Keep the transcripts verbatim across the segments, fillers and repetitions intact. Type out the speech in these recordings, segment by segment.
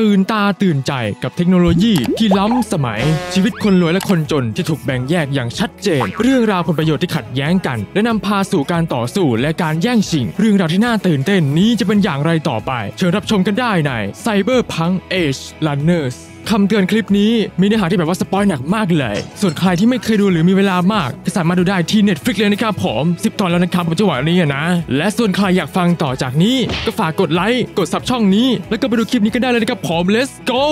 ตื่นตาตื่นใจกับเทคโนโลยีที่ล้ำสมัยชีวิตคนรวยและคนจนที่ถูกแบ่งแยกอย่างชัดเจนเรื่องราวผลประโยชน์ที่ขัดแย้งกันและนำพาสู่การต่อสู้และการแย่งชิงเรื่องราวที่น่าตื่นเต้นนี้จะเป็นอย่างไรต่อไปเชิญรับชมกันได้ใน Cyberpunk Edge Runnersคำเตือนคลิปนี้มีเนื้อหาที่แบบว่าสปอยหนักมากเลยส่วนใครที่ไม่เคยดูหรือมีเวลามากก็สามารถดูได้ที่ Netflix เลยนะครับผมสิบตอนแล้วนะครับผมจะหวังนี้นะและส่วนใครอยากฟังต่อจากนี้ก็ฝากกดไลค์กดซับช่องนี้แล้วก็ไปดูคลิปนี้กันได้เลยนะครับผม Let's go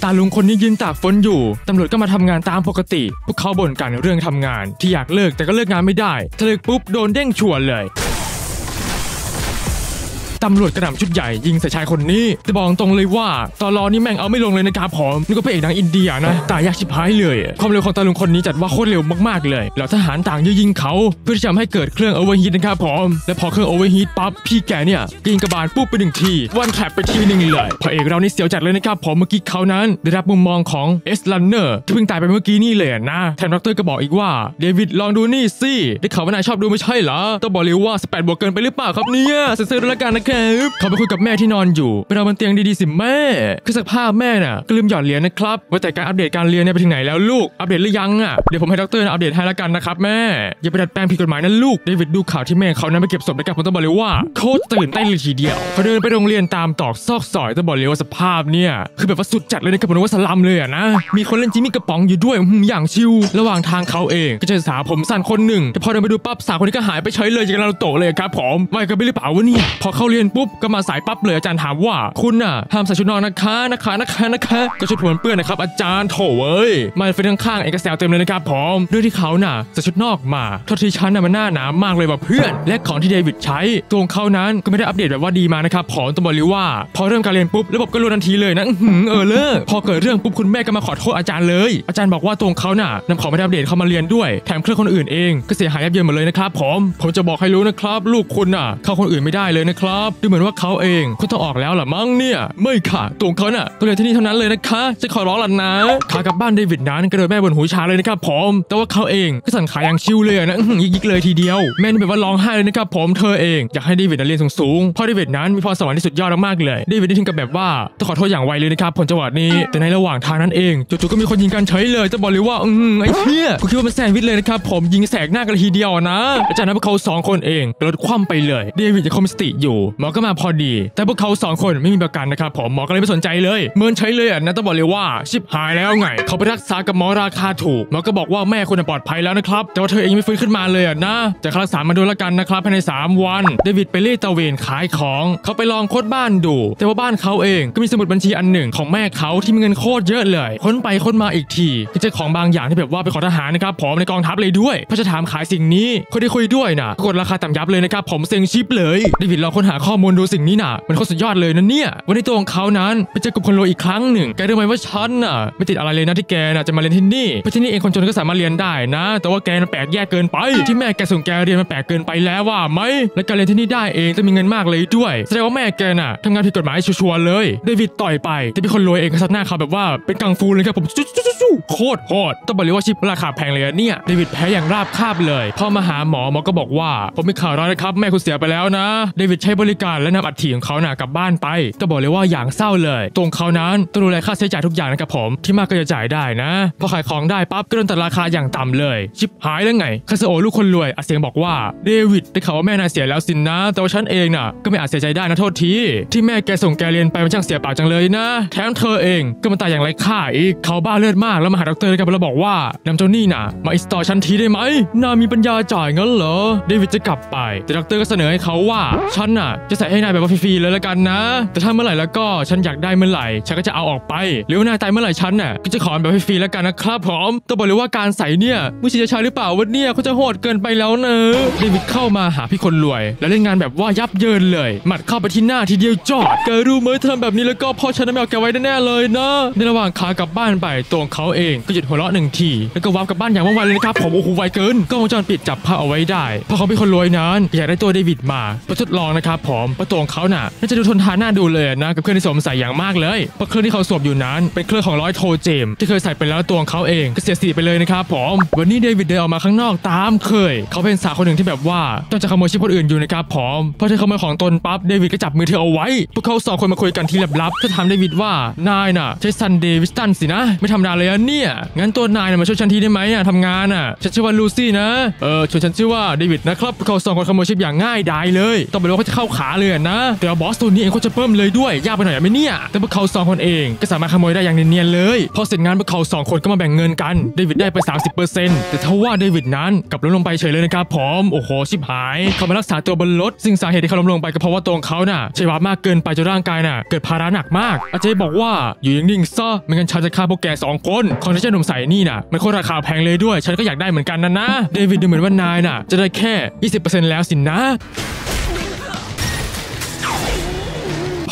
ตาลุงคนนี้ยืนตากฝนอยู่ตำรวจก็มาทำงานตามปกติพวกเขาบ่นกันเรื่องทำงานที่อยากเลิกแต่ก็เลิกงานไม่ได้ถ้าเลิกปุ๊บโดนเด้งชวนเลยตำรวจกระหน่ำชุดใหญ่ยิงใส่ชายคนนี้แต่บอกตรงเลยว่าตอลอนี่แม่งเอาไม่ลงเลยนะครับผมนี่ก็เป็นเอกหนังอินเดียนะตายยากชิบหายเลยความเร็วของตาลุงคนนี้จัดว่าโคตรเร็วมากๆเลยเหล่าทหารต่างยื้อยิงเขาเพื่อที่จะทำให้เกิดเครื่องโอเวอร์ฮีทนะครับผมและพอเครื่องโอเวอร์ฮีทปั๊บพี่แกเนี่ยยิงกระบาลปุ๊บไปหนึ่งทีวันแคปไปทีหนึ่งเลยพอเอกเรานี่เสียวจัดเลยนะครับผมเมื่อกี้เขานั้นได้รับมุมมองของเอสลันเนอร์ที่เพิ่งตายไปเมื่อกี้นี่เลยนะแถมดรก็บอกอีกว่าเดวิดลองดูนี่สิได้ข่าวว่านายชอบดูไม่ใช่เหรอต้องบอกเลยว่าสิบแปดบวกเกินไปหรือเปล่าครับเนี่ยเซ็นเซอร์ด้วยละกันนะเขาไปคุยกับแม่ที่นอนอยู่ไปนอนบนเตียงดีๆสิแม่คือสักภาพแม่น่ะก็ลืมหยอดเหรียญนะครับว่าแต่การอัปเดตการเรียนเนี่ยไปถึงไหนแล้วลูกอัปเดตหรือยังอ่ะเดี๋ยวผมให้ด็อกเตอร์อัปเดตให้ละกันนะครับแม่อย่าไปดัดแปลงผิดกฎหมายนะลูกเดวิดดูข่าวที่แม่เขานั้นไปเก็บศพนะครับผมต้องบอกเลยว่าโคตรตื่นเต้นเลยทีเดียวเขาเดินไปโรงเรียนตามตอกซอกซอยต้องบอกเลยว่าสภาพเนี่ยคือแบบว่าสุดจัดเลยนะครับผมว่าสลัมเลยอ่ะนะมีคนเล่นจิมมี่กระป๋องอยู่ด้วยอย่างชิวระหว่างทางเขาเองก็เจอสาวผมสั้นคนหนึ่งแต่พอเดินไปดูปั๊บสาวคนนี้ก็หายไปเฉยเลยอย่างเราโตเลยครับผมไม่ก็ไม่หรือเปล่าวะเนี่ยพอเขาเรียนปุ๊บก็มาสายปั๊บเลยอาจารย์ถามว่าคุณน่ะห้ามใส่ชุดนอนนะคะนะคะนะคะนะคะก็ชุดผวนเปื้อนนะครับอาจารย์โถเอ้ยมาเฟ้นข้างๆเอกสารเต็มเลยนะครับพร้อมด้วยที่เขาน่ะใส่ชุดนอกมาทอดที่ชั้นน่ะมันหน้าหนามากเลยว่ะเพื่อนและของที่เดวิดใช้ตัวของเขานั้นก็ไม่ได้อัปเดตแบบว่าดีมานะครับพร้อมตัวบอกเลยว่าพอเริ่มการเรียนปุ๊บระบบก็รู้ทันทีเลยนะเออเลิกพอเกิดเรื่องปุ๊บคุณแม่ก็มาขอโทษอาจารย์เลยอาจารย์บอกว่าตัวของเขาน่ะนำของไม่ได้อัปเดตเข้ามาเรียนด้วยแถมเครื่องคนอื่นเองก็เสียหายยับเยินหมดเลยนะครับพร้อมผมจะบอกให้รู้นะครับลูกคุณน่ะเข้าคนอื่นไม่ได้เลยนะครับดูเหมือนว่าเขาเองคุณต้องออกแล้วหรอมั้งเนี่ยไม่ค่ะตัวเขาน่ะตัวเรียนที่นี่เท่านั้นเลยนะคะจะขอร้องล่ะนะขากลับบ้านเดวิดนั้นกระโดดแม่บนหูชาเลยนะครับผมแต่ว่าเขาเองก็สั่นขาอย่างชิวเลยนะยิกๆเลยทีเดียวแม่นี่แบบว่าร้องไห้เลยนะครับผมเธอเองอยากให้เดวิดเรียนสูงๆเพราะเดวิดนั้นมีพรสวรรค์ที่สุดยอดมากเลยเดวิดได้ถึงกับแบบว่าต้องขอโทษอย่างไวเลยนะครับผลจังหวะนี้แต่ในระหว่างทางนั้นเองจู่ๆก็มีคนยิงกันเฉยเลยจะบอกเลยว่าอืมไอ้เชี่ยผมคิดว่าเป็นแซนด์วิชเลยนะครับผมยิงแสกหน้ากันทีเดียวนะอาจารย์นับเขาสองคนเองรถคว่ำไปเลยเดวิดจะคมสติอยู่หมอก็มาพอดีแต่พวกเขาสองคนไม่มีประกันนะครับผมหมอก็เลยไม่สนใจเลยเมินใช้เลยอ่ะนะต้องบอกเลยว่าชิบหายแล้วไงเขาไปรักษากับหมอราคาถูกหมอก็บอกว่าแม่คุณปลอดภัยแล้วนะครับแต่ว่าเธอเองไม่ฟื้นขึ้นมาเลยอ่ะนะแต่รักษามาโดนละกันนะครับภายในสามวันเดวิดไปเล่ตะเวนขายของเขาไปลองค้นบ้านดูแต่ว่าบ้านเขาเองก็มีสมุดบัญชีอันหนึ่งของแม่เขาที่มีเงินโคตรเยอะเลยค้นไปค้นมาอีกทีก็เจอของบางอย่างที่แบบว่าไปขอทหารนะครับผมในกองทัพเลยด้วยเพราะจะถามขายสิ่งนี้คนที่คุยด้วยนะกดราคาต่ำยับเลยนะครับผมเซ็งชิปเลยเดวิดลองค้นหาข้อมูลดูสิ่งนี้น่ะมันโคตรสุดยอดเลยนะเนี่ยวันนี้ตัวของเขานั้นไปเจอกับคนรวยอีกครั้งหนึ่งแกรู้ไหมว่าฉันน่ะไม่ติดอะไรเลยนะที่แกน่ะจะมาเรียนที่นี่เพราะที่นี่เองคนจนก็สามารถเรียนได้นะแต่ว่าแกน่ะแปลกแยกเกินไปที่แม่แกส่งแกเรียนมันแปลกเกินไปแล้วว่าไหมและการเรียนที่นี่ได้เองจะมีเงินมากเลยด้วยแสดงว่าแม่แกน่ะทำงานผิดกฎหมายชัวร์เลยเดวิดต่อยไปแต่เป็นคนรวยเองก็ซัดหน้าเขาแบบว่าเป็นกังฟูเลยครับผมโคตรโหดต้องบอกเลยว่าชิปราคาแพงเลยเนี่ยเดวิดแพ้อย่างราบคาบเลยพอมาหาหมอหมอก็บอกว่าผมมีข่าวร้ายนะครับแม่คุณเสียไปแล้วนะเดวิดใช้บริการและนำอัฐิของเขาน่ะกลับบ้านไปต้องบอกเลยว่าอย่างเศร้าเลยตรงเขานั้นต้องดูแลค่าใช้จ่ายทุกอย่างนะครับผมที่มากก็จะจ่ายได้นะพอขายของได้ปั๊บก็โดนตัดราคาอย่างต่ำเลยชิปหายแล้วไงคาสโอลูกคนรวยอัดเสียงบอกว่าเดวิดได้ข่าวว่าแม่นายเสียแล้วสินนะแต่ว่าฉันเองน่ะก็ไม่อาจเสียใจได้นะโทษทีที่แม่แกส่งแกเรียนไปมันช่างเสียเปล่าจังเลยนะแถมเธอเองก็มาตายอย่างไร้ค่าอีกเขาบ้าเลือดมากแล้วมาหาดรเลยครับแล้วบอกว่านำเจ้านี่น่ะมาอิสตอร์ฉันทีได้ไหมนายมีปัญญาจ่ายงั้นเหรอเดวิดจะกลับไปแต่ดรก็เสนอให้เขาว่าฉันน่ะจะใส่ให้นายแบบว่าฟรีๆเลยละกันนะแต่ถ้าเมื่อไหร่แล้วก็ฉันอยากได้เมื่อไหร่ฉันก็จะเอาออกไปหรือว่านายตายเมื่อไหร่ฉันน่ะก็จะขอแบบฟรีๆแล้วกันนะครับผมต้องบอกเลยว่าการใส่เนี่ยมือชีจะใช้หรือเปล่าวะเนี่ยเขาจะโหดเกินไปแล้วเนอะเดวิดเข้ามาหาพี่คนรวยแล้วเล่นงานแบบว่ายับเยินเลยหมัดเข้าไปที่หน้าทีเดียวจอดแกรู้ไหมทำแบบนี้แล้วก็พ่อฉันไม่เอาแกไว้แน่ๆเลยนะในระหว่างขากลับบ้านไปตัวเขาเองก็หยุดหัวเราะหนึ่งทีแล้วก็วาร์ปกลับบ้านอย่างว่องไวเลยนะครับผมโอ้โหไวเกินกล้องวงจรปิดจับภาพเอาไว้ได้พอเขาเป็นคนรวยนั้นอยากได้ตัวเดวิดมาไปทดลองนะครับผ อมประตูของเขาน่ะน่าจะดูทนทานน่าดูเลยนะกับเครื่องที่สวมใส่อย่างมากเลยเพราะเครื่องที่เขาสวมอยู่นั้นเป็นเครื่องของร้อยโทเจมที่เคยใส่ไปแล้วตัวของเขาเองก็เสียสีไปเลยนะครับผมวันนี้เดวิดเดินออกมาข้างนอกตามเคยเขาเป็นสาวคนหนึ่งที่แบบว่าต้องจะขโมยชิปคนอื่นอยู่นะครับผมพอเธอขโมยของตนปั๊บเดวิดก็จับมือเธอเอาไว้พวกเขาสองคนมาคุยกันที่ลับๆจะถามเดวิดว่านายน่ะใช้ซันเดวิสตันสินะไม่ธรรมดาเลยนะเนี่ยงั้นตัวนายน่ะมาช่วยฉันทีได้ไหมน่ะทำงานน่ะฉันชื่อว่าลูซี่นะเออส่วนฉันชื่อว่าเดวิดนะครับพวกเขาสองคนขโมยชิปอย่างง่ายดายเลยต้องไปรู้ว่าจะเข้าขาเลยนะแต่บอสตัวนี้เองเขาจะเพิ่มเลยด้วยยากไปหน่อยไหมเนี่ยแต่พวกเขาสองคนเองก็สามารถขโมยได้อย่างเนียนๆเลยพอเสร็จงานพวกเขาสองคนก็มาแบ่งเงินกันเดวิดได้ไป สามสิบเปอร์เซ็นต์ แต่ทว่าเดวิดนั้นกลับล้มลงไปเฉยเลยนะครับพร้อมโอ้โหชิบหายเขามารักษาตัวบนรถซึ่งสาเหตุที่เขาล้มลงไปก็เพราะว่าตัวเขาน่ะใช้วามากเกินไปจนร่างกายน่ะเกิดภาระหนักมากอาจารย์บอกว่าอยู่นิ่งๆซะไม่งั้นฉันจะฆ่าพวกแกสองคนคอนเทนต์หนุ่มใส่นี่น่ะมันโคตรราคาแพงเลยด้วยฉันก็อยากได้เหมือนกันนะนะเดวิดดูเหมือนว่านายน่ะจะได้แค่ ยี่สิบเปอร์เซ็นต์ แล้วสินะ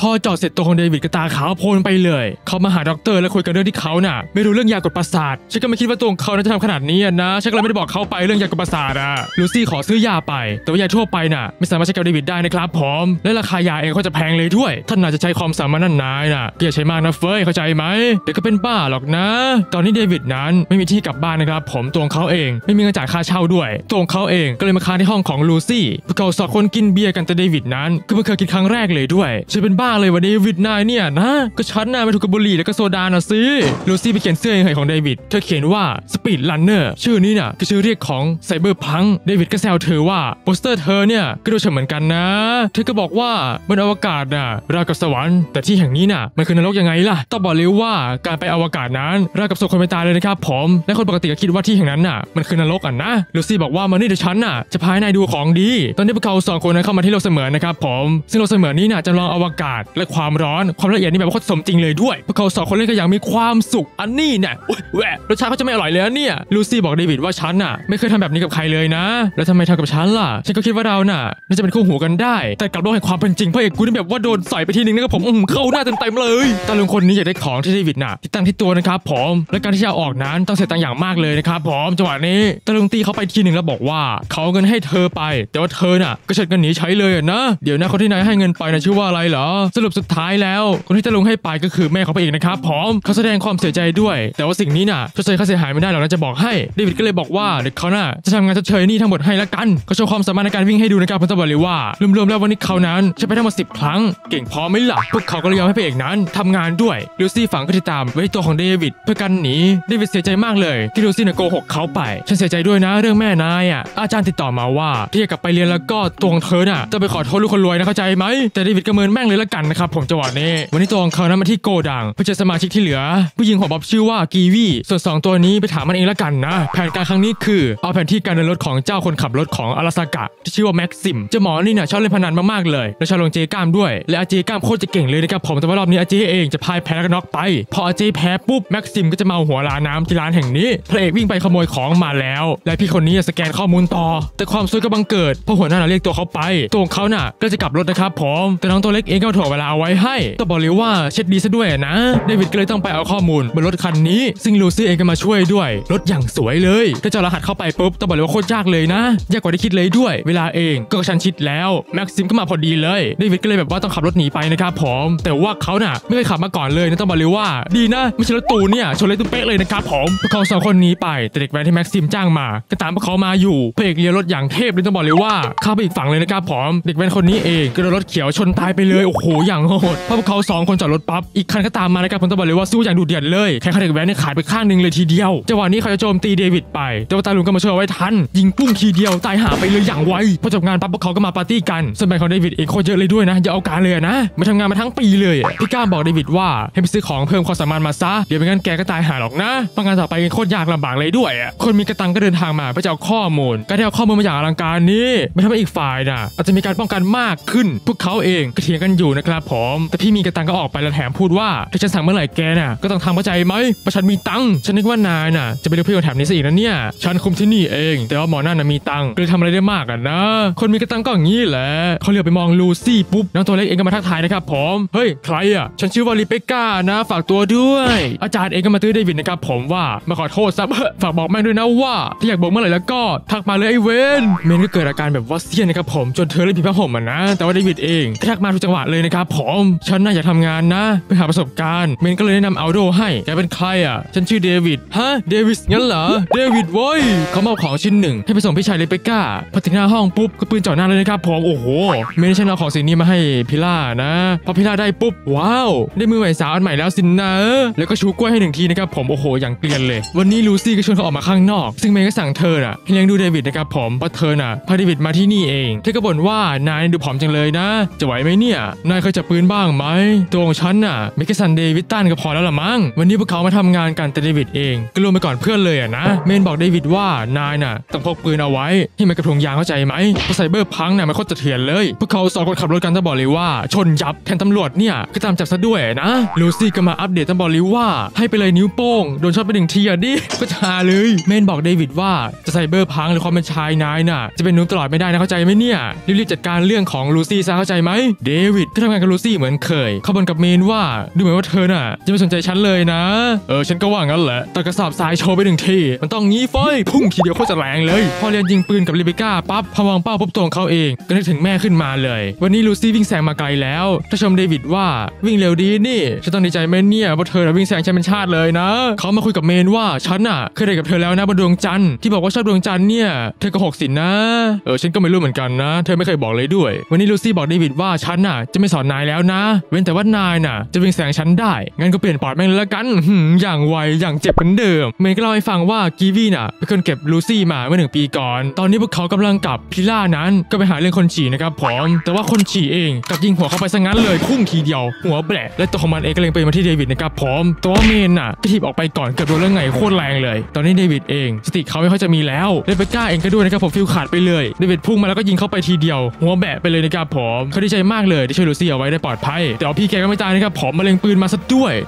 พอจอดเสร็จตัวของเดวิดกระตาขาวโพลนไปเลยเขามาหาด็อกเตอร์และคุยกันเรื่องที่เขาน่ะไม่รู้เรื่องยากดประสาทฉันก็ไม่คิดว่าตัวเขาจะทำขนาดนี้นะฉันก็เลยไม่ได้บอกเขาไปเรื่องยากดประสาทอะลูซี่ขอซื้อยาไปแต่ว่ายาทั่วไปน่ะไม่สามารถใช้กับเดวิดได้นะครับพร้อมและราคายาเองก็จะแพงเลยด้วยท่านน่าจะใช้ความสามารถนั่นนายน่ะอย่าใช้มากนะเฟ้ยเข้าใจไหมเดี๋ยวก็เป็นบ้าหรอกนะตอนนี้เดวิดนั้นไม่มีที่กลับบ้านนะครับผมตัวเขาเองไม่มีเงินจ่ายค่าเช่าด้วยตัวเขาเองก็เลยมาค้างที่ห้องของลูซี่พวกเขาสองคนกินเบียร์กันแต่เดวิดนั้นก็เพิ่งเคยกินครั้งแรกเลยด้วยฉันเป็นบ้าเลยว่าเดวิดนายเนี่ยนะก็ชัดหน้าไปถูกกับบุหรี่แล้วก็โซดาน่ะสิลูซี่ไปเขียนเสื้อยังไงของเดวิดเธอเขียนว่าสปีดลันเนอร์ชื่อนี้น่ะคือชื่อเรียกของไซเบอร์พังเดวิดก็แซวเธอว่าโปสเตอร์เธอเนี่ยก็ดูเฉยเหมือนกันนะเธอก็บอกว่าบนอวกาศน่ะราวกับสวรรค์แต่ที่แห่งนี้น่ะมันคือนรกยังไงล่ะต้องบอกเลยว่าการไปอวกาศนั้นราวกับศพคนไม่ตายเลยนะครับผมและคนปกติก็คิดว่าที่แห่งนั้นน่ะมันคือนรกอ่ะนะลูซี่บอกว่ามานี่เดี๋ยวฉันน่ะจะพาให้นายดูของดีตอนนี้พวกเขาสองคนนั้นเข้ามาที่โลกเสมือนนะครับผมซึ่งโลกเสมือนนี้น่ะจำลองอวกาศและความร้อนความละเอียดนี่แบบโคตรสมจริงเลยด้วยพวกเขาสองคนเล่นกันอย่างมีความสุขอันนี้เนี่ยแหวะรสชาติเขาจะไม่อร่อยเลยเนี่ยลูซี่บอกเดวิดว่าฉันน่ะไม่เคยทำแบบนี้กับใครเลยนะแล้วทำไมทำกับฉันล่ะฉันก็คิดว่าเราน่ะน่าจะเป็นคู่หูกันได้แต่กลับโลกแห่งความเป็นจริงพระเอกกูนี่แบบว่าโดนใส่ไปทีนึงนะครับผมเข้าหน้าเต็มๆเลยตาลุงคนนี้อยากได้ของที่เดวิดน่ะติดตั้งที่ตัวนะครับผมและการที่จะออกนั้นต้องเสียตังค์อย่างมากเลยนะครับผมจังหวะนี้ตาลุงตีเขาไปทีนึงแล้วบอกว่าเขาเงินให้เธอไปแต่ว่าเธอน่ะก็เชิดกันหนีใช้เลยนะเดี๋ยวนะคนที่นายให้เงินไปนะชื่อว่าอะไรเหรอสรุปสุดท้ายแล้วคนที่จะลงให้ไปก็คือแม่ของพระเอกนะครับพร้อมเขาแสดงความเสียใจด้วยแต่ว่าสิ่งนี้น่ะชดเชยค่าเสียหายไม่ได้หรอกนะจะบอกให้เดวิดก็เลยบอกว่าเด็กเขาน่ะจะทำงานชดเชยนี่ทั้งหมดให้ละกันเขาโชว์ความสามารถในการวิ่งให้ดูนะครับผมจะบอกเลยว่ารวมๆแล้ววันนี้เขานั้นใช้ไปทั้งหมดสิบครั้งเก่งพอไม่หลับพวกเขาก็เลยยอมให้พระเอกนั้นทำงานด้วยลูซี่ฝังก็ติดตามไว้ตัวของเดวิดเพื่อกันหนีเดวิดเสียใจมากเลยที่ลูซี่น่ะโกหกเขาไปฉันเสียใจด้วยนะเรื่องแม่นายอ่ะอาจารย์ติดต่อมาว่าที่จะกลับไปเรียนแล้วก็ตัวของเธอน่ะจะไปขอโทษลูกคนรวยนะเข้าใจไหมแต่เดวิดก็เมินแม่งเลยละกันนะครับผมจังหวะนี้วันนี้ตัวของเขานั้นมาที่โกดังเพื่อเจอสมาชิกที่เหลือผู้หญิงของบ๊อบชื่อว่ากีวีส่วนสองตัวนี้ไปถามมันเองละกันนะแผนการครั้งนี้คือเอาแผนที่การเดินรถของเจ้าคนขับรถของอาราซากะที่ชื่อว่าแม็กซิมเจ้าหมอนี่น่ะชอบเล่นพนันมากๆเลยและชอบลงเจก้ามด้วยและอาเจก้ามโคตรจะเก่งเลยนะครับผมแต่ว่ารอบนี้อาเจเองจะพ่ายแพ้แล้วก็น็อกไปพออาเจแพ้ปุ๊บแม็กซิมก็จะมาหัวลาน้ำที่ร้านแห่งนี้พระเอกวิ่งไปขโมยของมาแล้วและพี่คนนี้สแกนข้อมูลต่อแต่ความซวยก็บังเกิดเพราะหัวหน้าเรียกตัวเขาไปตัวเขาน่ะก็จะกลับรถนะครับผมแต่น้องตัวเล็กเองก็ถ่วงเวลาเอาไว้ให้ต้องบอกเลยว่าเช็ดดีซะด้วยนะเดวิดก็เลยต้องไปเอาข้อมูลบนรถคันนี้ซึ่งลูซี่เองก็มาช่วยด้วยรถอย่างสวยเลยถ้าเจอรหัสเข้าไปปุ๊บต้องบอกเลยว่าโคตรยากเลยนะยากกว่าที่คิดเลยด้วยเวลาเองก็กระชั้นชิดแล้วแม็กซิมก็มาพอดีเลยเดวิดก็เลยแบบว่าต้องขับรถหนีไปนะครับผมแต่ว่าเขาน่ะไม่เคยขับมาก่อนเลยนะต้องบอกเลยว่าดีนะไม่ใช่รถตูเนี่ยชนเลยตุ้มเป๊ะเลยนะครับผมพวกเขาสองคนหนีไปแต่เด็กแว้นที่แม็กซิมจ้างมาก็ตามพวกเขามาอยู่พระเอกเลี้ยวรถอย่างเทพเลยต้องบอกเลยว่าข้ามไปอีกฝั่งเลยนะครับผมเด็กแว้นคนนี้เองก็โดนรถเขียวชนตายไปเลยโอ้โหอย่างโหดเพราะพวกเขาสองคนจอดรถปั๊บอีกคันก็ตามมานะครับผมต้องบอกเลยว่าสู้อย่างดุเดือดเลยแค่คันเด็กแว้นเนี่ยขาดไปข้างหนึ่งเลยทีเดียวจังหวะนี้เขาจะโจมตีเดวิดไปแต่ว่าตาลุงก็มาช่วยเอาไว้ทันยิงปุ้งทีเดียวตายหาไปเลยอย่างไวพอจบงานปั๊บพวกเขาก็มาปาร์ตี้กันส่วนแบ่งของเดวิดเองโคตรเยอะเลยด้วยนะอย่าเอาการเลยนะมาทำงานมาทั้งปีเลยพี่ก้ามบอกเดวิดว่าให้ไปซื้อของเพิ่มความสามารถมาซะเดี๋ยวไม่งั้นแกก็ตายหาหรอกนะเพราะงานต่อไปโคตรยากลำบากเลยด้วยคนมีกระตังก็เดินทางมาเพื่อจะเอาข้อมูลการที่เอาข้อมูลมาอย่างอลังการนี้ไม่ทำให้อีกฝ่ายน่ะอาจจะมีการป้องกันมากขึ้นพวกเขาเองก็เถียงกันอยู่ นะครับผมแต่พี่มีกระตังก็ออกไปแล้วแถมพูดว่าถ้าฉันสั่งเมื่อไหร่แกน่ะก็ต้องทำเข้าใจไหมประชันมีตังฉันนึกว่านายน่ะจะไปเรียกพี่คนแถมนี้ซะอีกนะเนี่ยฉันคุมที่นี่เองแต่ว่าหมอนั่นน่ะมีตังเลยทำอะไรได้มากอ่ะนะคนมีกระตังก็อย่างนี้แหละเขาเหลียวไปมองลูซี่ปุ๊บน้องตัวเล็กเองก็มาทักทายนะครับผมเฮ้ยใครอ่ะฉันชื่อว่าลิเบก้านะฝากตัวด้วยอาจารย์เองก็มาตื้อเดวิดนะครับผมว่ามาขอโทษซะฝากบอกแม่ด้วยนะว่าถ้าอยากบอกเมื่อไหร่แล้วก็ทักมาเลยไอ้เวนเมนก็เกิดอาการแบบว่าเสี้ยนนะครับผมจนเธอเลยผิดพลาดผมอ่ะนะแต่ว่าเดวิดเองทักมาทุกจังหวะเลยนะครับผมฉันน่าอยากทำงานนะไปหาประสบการณ์เมนก็เลยแนะนำเอาโดให้แกเป็นใครอ่ะฉันชื่อเดวิดฮะเดวิดงั้นเหรอเดวิดเว้ยเขาเอาของชิ้นหนึ่งให้ไปส่งพี่ชายลิเบก้าพอถึงหน้าห้องปุ๊บก็ปืนจ่อหน้าเลยนะครับผมโอ้โหเมนฉันเอาของสิ่งนี้มาให้พิล่านะพอพิล่าได้ปุ๊บว้าวได้มือใหม่สาวอันใหม่แล้วสินนะแล้วก็ชูกล้วยให้หนึ่งทีนะครับผมโอ้โหอย่างเกลียนเลยวันนี้ลูซี่ก็ชวนเขาออกมาข้างนอกซึ่งเมย์ก็สั่งเธอน่ะเลี้ยงดูเดวิดนะครับผมเพราะเธอน่ะพาเดวิดมาที่นี่เองเธอก็บ่นว่านายดูผอมจังเลยนะจะไหวไหมเนี่ยนายเคยจับปืนบ้างไหมตัวของฉันน่ะเมกซันเดวิดตันก็พอแล้วละมั้งวันนี้พวกเขามาทำงานกันแต่เดวิดเองก็ลงไปก่อนเพื่อนเลยอ่ะนะเมนบอกเดวิดว่านายน่ะต้องพกปืนเอาไว้ให้มันกระถุงยางเข้าใจไหมเพราะไซเบอร์พังน่ะมันโคตรจะเถื่อนเลยพวกเขาสองคนขับรถกันต้องบอกเลยว่าชนยับแทนตำรวจเนี่ยก็ตามจับซะด้วยนะลูซี่ก็มาอัปเดตต้องบอกเลยว่าให้ไปเลยนิ้วโป้งโดนช็อตไปหนึ่งทีอ่ะดิก็ชาเลยเมนบอกเดวิดว่าจะไซเบอร์พังหรือความเป็นชายนายน่ะจะเป็นนุ่มตลอดไม่ได้นะเข้าใจไหมเนี่ยรีบๆจัดการเรื่องของลูซี่ซะเข้าใจไหมเดวิดก็ทำงานกับลูซี่เหมือนเคยเขาบ่นกับเมนว่าดูเหมือนว่าเธอน่ะจะไม่สนใจฉันเลยนะเออฉันก็ว่างั้นแหละตะกระสอบทรายโชว์ไปหนึ่งทีมันต้องงี้เฟ้ยพุ่งทีเดียวโคตรจะแรงเลยพอเรียนยิงปืนกับลิเบก้าปั๊บพอมองเป้าปุ๊บตรงเขาเองก็นึกถึงแม่ขึ้นมาเลยวันนี้ลูซี่วิ่งแซงมาไกลแล้วถ้าชมเดวิดว่าวิ่งเร็วดีนี่ฉันต้องดีใจไหมเนี่ยว่าเธอวิ่งแซงฉันเป็นชาติเลยนะเขามาคุยกับเมนว่าฉันน่ะเคยได้กับเธอแล้วนะบนดวงจันทร์ที่บอกว่าชอบดวงจันทร์เนี่ยเธอก็หกสินนะเออฉันก็ไม่รู้เหมือนกันนะเธอไม่เคยบอกเลยด้วยวันนี้ลูซี่บอกเดวิดว่าฉันน่ะจะไม่สอนนายแล้วนะเว้นแต่ว่านายน่ะจะวิ่งแซงฉันได้งั้นก็เปลี่ยนปอดแม่งเลยละกันอย่างไวอย่างเจ็บเหมือนเดิมเมนก็เล่าให้ฟังว่ากีวี่น่ะเป็นคนเก็บลูซี่มาเมื่อหนึ่งปีก่อนตอนนี้พวกเขากำลังกับพิล่านั้นก็ไปหาเรื่องคนฉี่นะครับพร้อมแต่ว่าคนฉี่เองกับยิงหัวเข้าไปซะงั้นเลยพุ่งทีเดียวหัวแบะและตัวของมันเองก็เล็งไปมาที่เดวิดนะครับพร้อมตัวเมนน่ะก็ถีบออกไปก่อนเกือบโดนเรื่องไงโคตรแรงเลยตอนนี้เดวิดเองสติเขาไม่ค่อยจะมีแล้วลิเบก้าเองก็ด้วยนะครับผมฟิลขาดไปเลยเดวิดพุ่งมาแล้วก็ยิงเข้าไปทีเดียวหัวแบะไปเลยนะครับผมเขาดีใจมากเลยที่ช่วยลูซี่เอาไว้ได้ปลอดภัยแต่ว่าพี่แกก็ไม่ตายนะครับผมมาเล็งปืนมาซะด้วย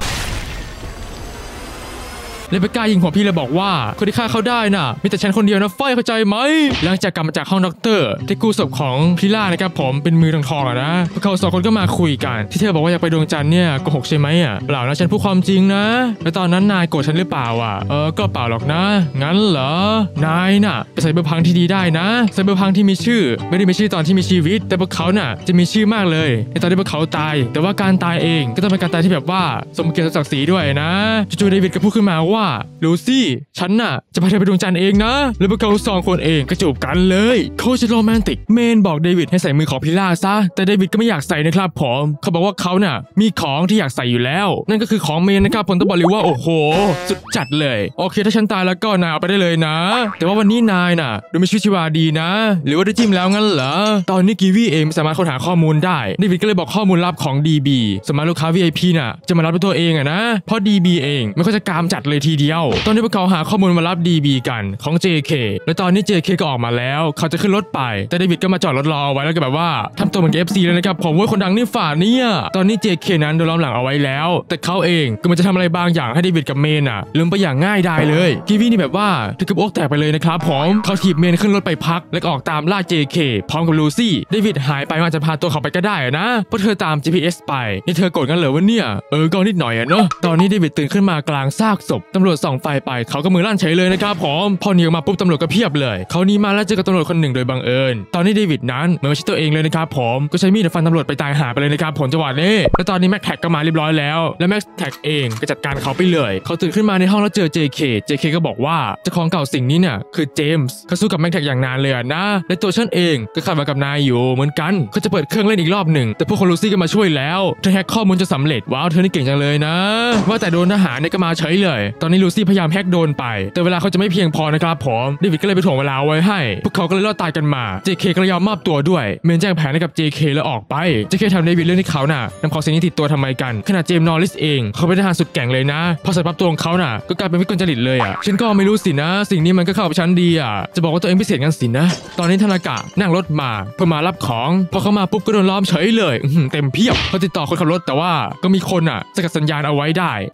ลิเบก้ายิงหัวพี่เลยบอกว่าคนที่ฆ่าเขาได้น่ะมีแต่ฉันคนเดียวนะไฟเข้าใจไหมหลังจากกลับมาจากห้องด็อกเตอร์ที่กู้ศพของพิล่านะครับผมเป็นมือทองทองอะนะพวกเขาสองคนก็มาคุยกันที่เธอบอกว่าอยากไปดวงจันทร์เนี่ยโกหกใช่ไหมอ่ะเปล่านะฉันพูดความจริงนะแล้วตอนนั้นนายโกรธฉันหรือเปล่าอ่ะเออก็เปล่าหรอกนะงั้นเหรอนายน่ะไปใส่เบอร์พังที่ดีได้นะใส่เบอร์พังที่มีชื่อไม่ได้มีชื่อตอนที่มีชีวิตแต่พวกเขาน่ะจะมีชื่อมากเลยในตอนที่พวกเขาตายแต่ว่าการตายเองก็ต้องเป็นการตายที่แบบว่าสมเกียรติศักดิ์ศรีด้วยนะจู่ๆเดวิดก็พูดขึ้นมาว่าลูซี่ฉันน่ะจะพาเธอไปดวงจันทร์เองนะแล้วพวกเขาสองคนเองกระจูบกันเลยโคตรโรแมนติกเมนบอกเดวิดให้ใส่มือของพิล่าซะแต่เดวิดก็ไม่อยากใส่นะครับผมเขาบอกว่าเขาน่ะมีของที่อยากใส่อยู่แล้วนั่นก็คือของเมนนะครับผมต้องบอกเลยว่าโอ้โหสุดจัดเลยโอเคถ้าฉันตายแล้วก็นายเอาไปได้เลยนะแต่ว่าวันนี้นายน่ะดูมีชีวิตชีวาดีนะหรือว่าได้จิ้มแล้วงั้นเหรอตอนนี้กีวีเองสามารถค้นหาข้อมูลได้เดวิดก็เลยบอกข้อมูลลับของ ดี บี สำหรับลูกค้า วี ไอ พี น่ะจะมารับด้วยตัวเองอะนะเพราะ ดี บี เองไม่ค่อยจะกามจัดเลยทีเดียวตอนนี้พวกเขาหาข้อมูลมารับ ดี บี กันของ เจ เค และตอนนี้ เจ เค ก็ออกมาแล้วเขาจะขึ้นรถไปแต่เดวิดก็มาจอดรถรอไว้แล้วก็แบบว่าทำตัวเหมือน เอฟ ซี เลยนะครับผมว่าคนดังนี่ฝ่าเนี่ยตอนนี้ เจ เค นั้นโดนล้อมหลังเอาไว้แล้วแต่เขาเองก็มันจะทำอะไรบางอย่างให้เดวิดกับเมนอ่ะลืมไปอย่างง่ายดายเลยกีวี่นี่แบบว่าถึงกับอกแตกไปเลยนะครับผมเขาถีบเมนขึ้นรถไปพักและออกตามล่า เจ เค พร้อมกับลูซี่เดวิดหายไปว่าจะพาตัวเขาไปก็ได้นะเพราะเธอตาม จี พี เอส ไปนี่เธอโกรธกันเหรอวะเนี่ยเออก็นิดหน่อยอะเนาะตอนนี้เดวิดตื่นขึ้นมากลางซากศพตำรวจส่องไฟไปเขาก็มือลั่นเฉยเลยนะครับผมพอหนีออกมาปุ๊บตำรวจก็เพียบเลยเขาหนีมาแล้วเจอกับตำรวจคนหนึ่งโดยบังเอิญตอนนี้เดวิดนั้นเหมือนไม่ใช่ตัวเองเลยนะครับผมก็ใช้มีดฟันตำรวจไปตายหาไปเลยนะครับผมจังหวะนี้แล้วตอนนี้แม็กแท็กก็มาเรียบร้อยแล้วและแม็กแท็กเองก็จัดการเขาไปเลยเขาตื่นขึ้นมาในห้องแล้วเจอ เจ เค เจ เค ก็บอกว่าเจ้าของเก่าสิ่งนี้เนี่ยคือเจมส์เขาสู้กับแม็กแท็กอย่างนานเลยนะและตัวฉันเองก็ขัดมากับนายอยู่เหมือนกันเขาจะเปิดเครื่องเล่นอีกรอบหนึ่งแต่พวกลูซี่ก็มาช่วยแล้วเธอแฮกข้อมูลจนสำเร็จว้าวเธอนี่เก่งจังเลยนะว่าแต่โดนทหารเนี่ยก็มาเฉยเลย ตอนนี้ลูซี่พยายามแฮกโดนไปแต่เวลาเขาจะไม่เพียงพอนะครับผมเดวิดก็เลยไปถ่วงเวลาไว้ให้พวกเขาก็เลยรอดตายกันมา เจ เค ก็เลยยอมมอบตัวด้วยเมนแจ้งแผนให้กับ เจ เค แล้วออกไป เจ เค ทำเดวิดเรื่องที่เขาน่ะนำของสิ่งนี้ติดตัวทำไมกันขณะเจมส์นอริสเองเขาเป็นทหารสุดแกร่งเลยนะพอใส่ปั๊บตัวของเขาน่ะก็กลายเป็นวิกลจริตเลยอ่ะฉันก็ไม่รู้สินะสิ่งนี้มันก็เข้ากับฉันดีอ่ะจะบอกว่าตัวเองพิเศษงั้นสินะตอนนี้ธนากะนั่งรถมาเพื่อมารับของพอเขามาปุ๊บก็โดนล้อมเฉยเลยเต็มเพียบเขาติดต่อคนขับรถแต่ว่าก็มีคนอ่ะสกัดสัญญาณเอาไว้ได้